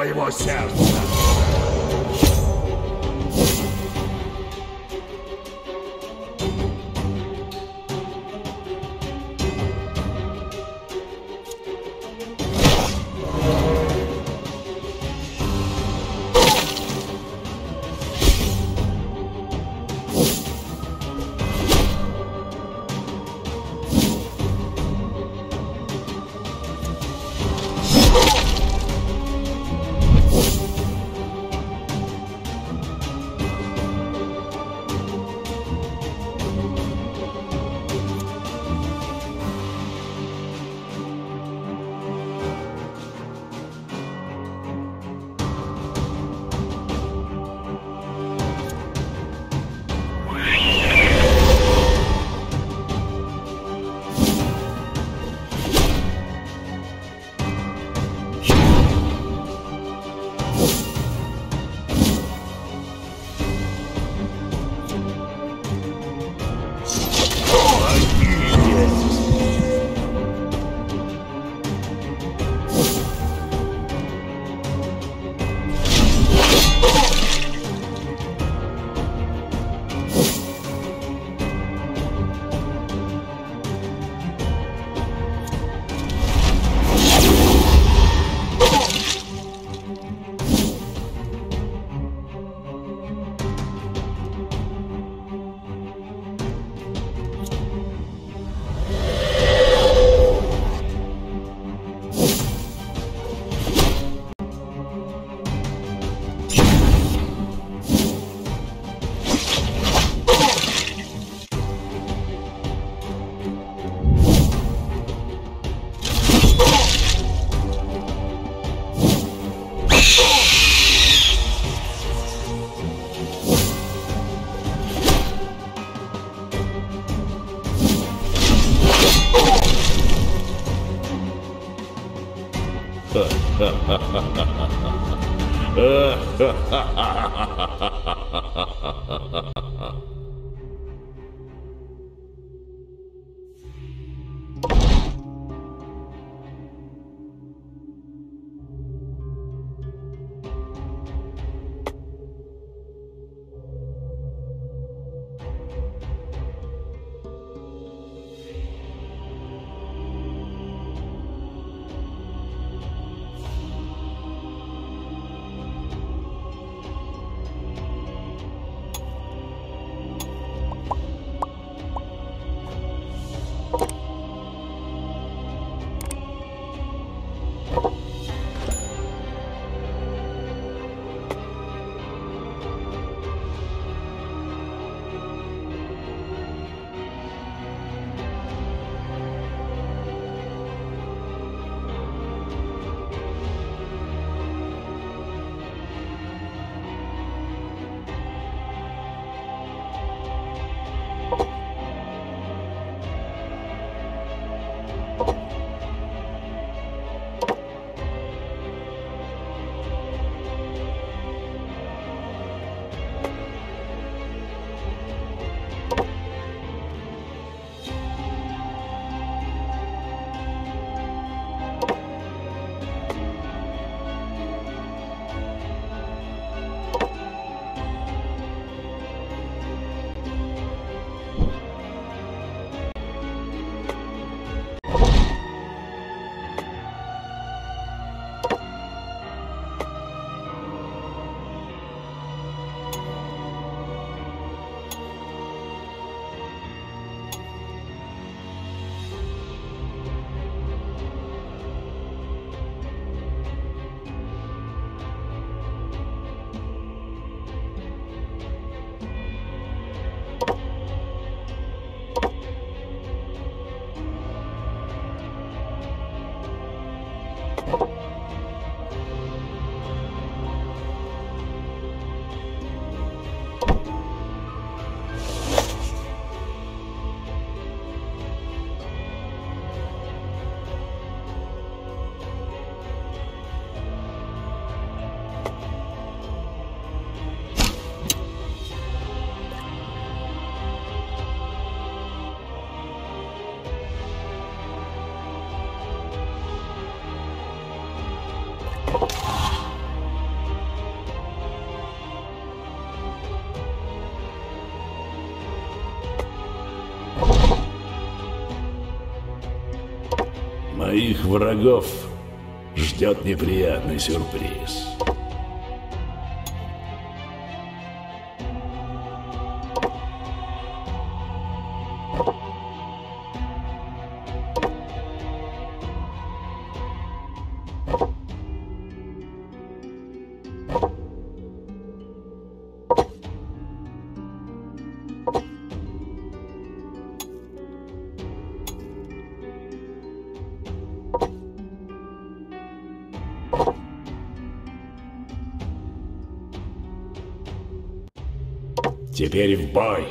твоего сердца. Моих врагов ждет неприятный сюрприз. Теперь в бой!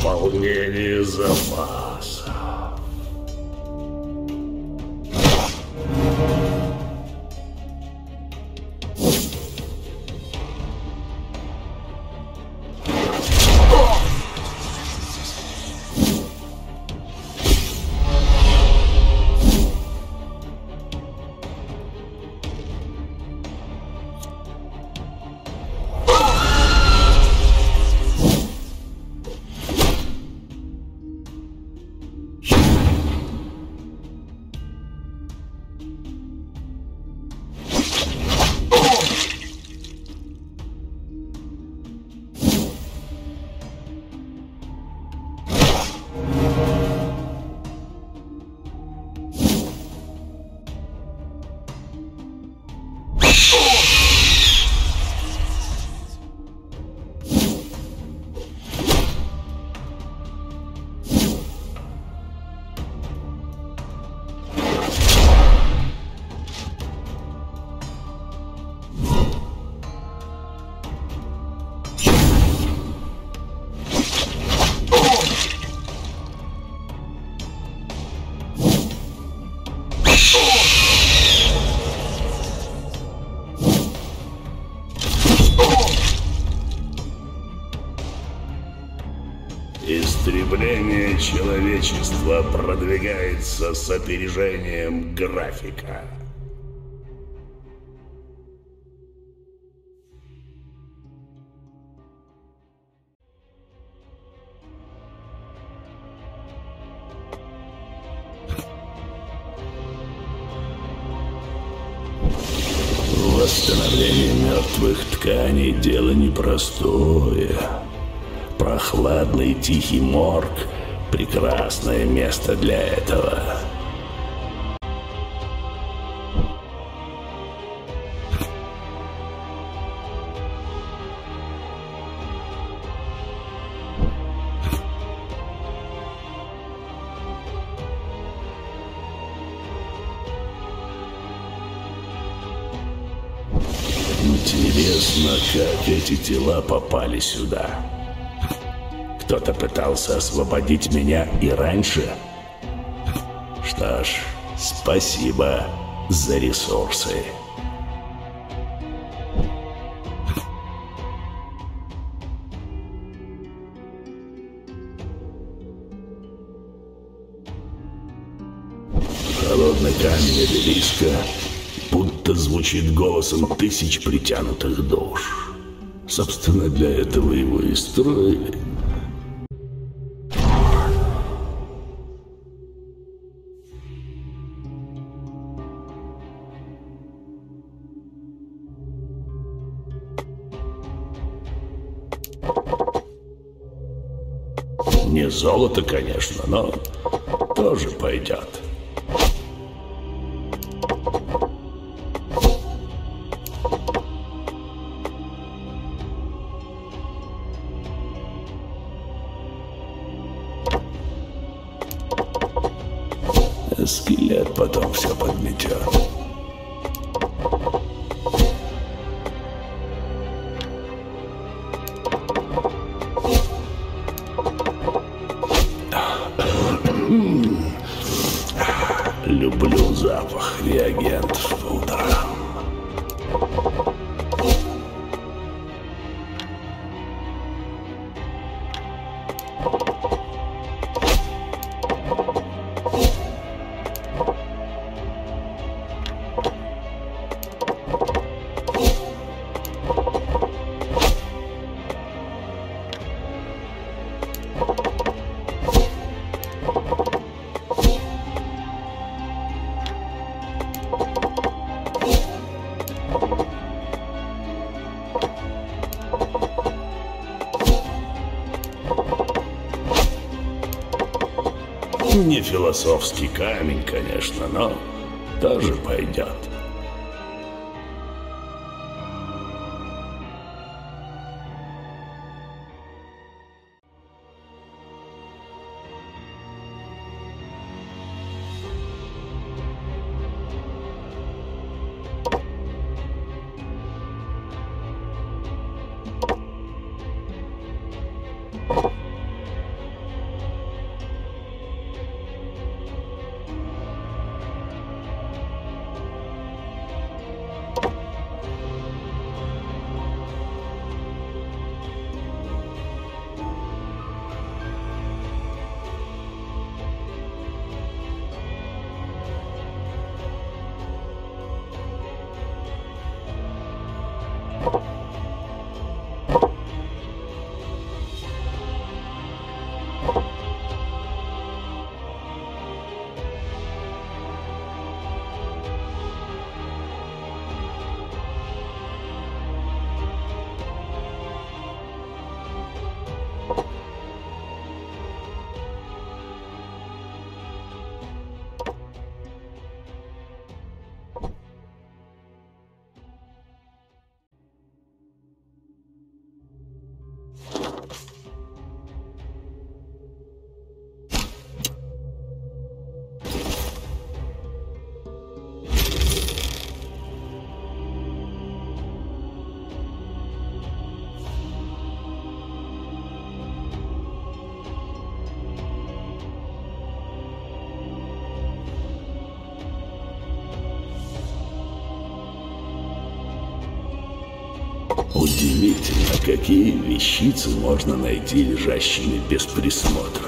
Пополнение запасов. Истребление человечества продвигается с опережением графика. Восстановление мертвых тканей – дело непростое. Прохладный тихий морг – прекрасное место для этого. Интересно, как эти тела попали сюда. Кто-то пытался освободить меня и раньше. Что ж, спасибо за ресурсы. Холодный камень обелиска будто звучит голосом тысяч притянутых душ. Собственно, для этого его и строили. Не золото, конечно, но тоже пойдет. Скелет потом все подметет. Люблю запах реагентов по утрам. Не философский камень, конечно, но тоже пойдет. Удивительно, какие вещицы можно найти лежащими без присмотра.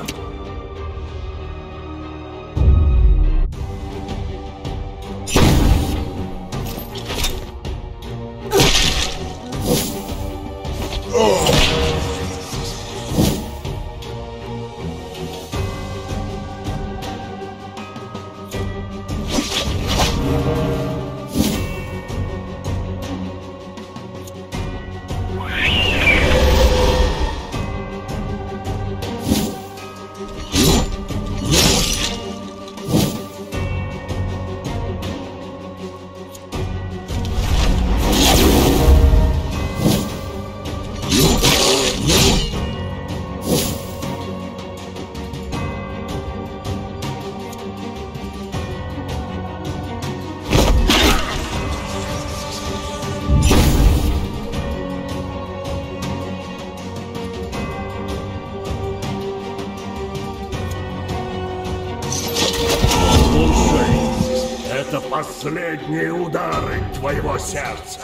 Это последние удары твоего сердца.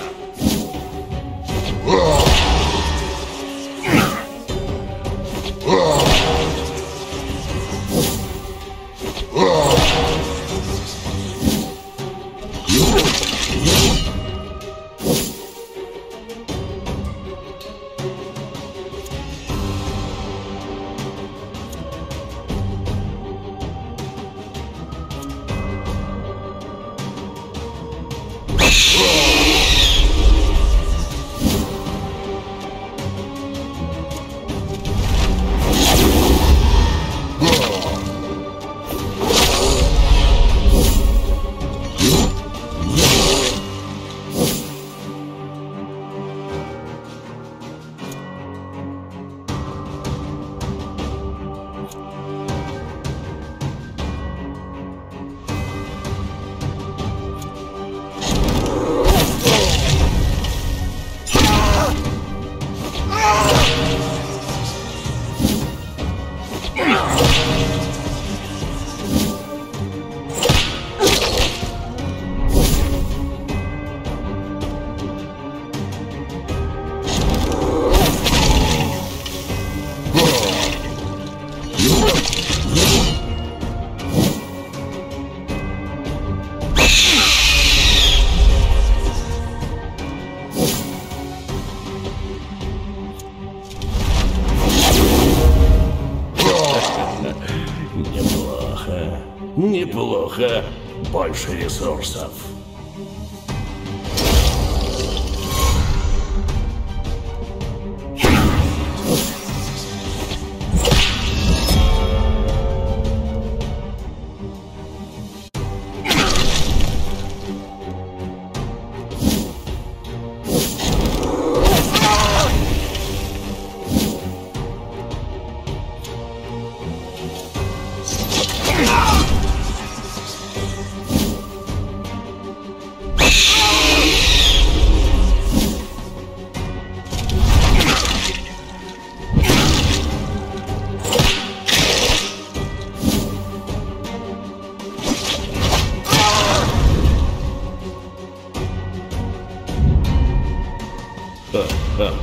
Неплохо. Больше ресурсов.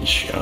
Еще.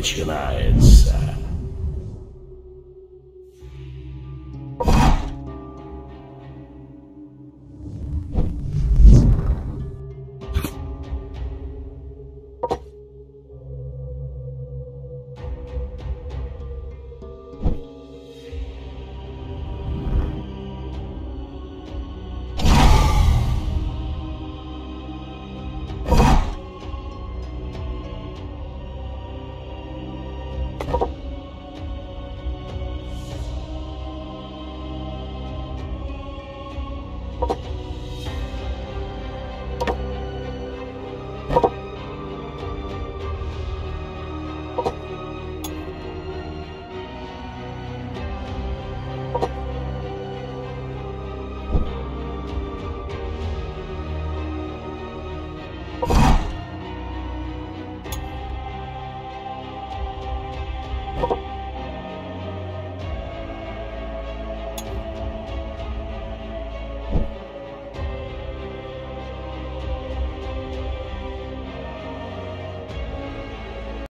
начинается. Oh.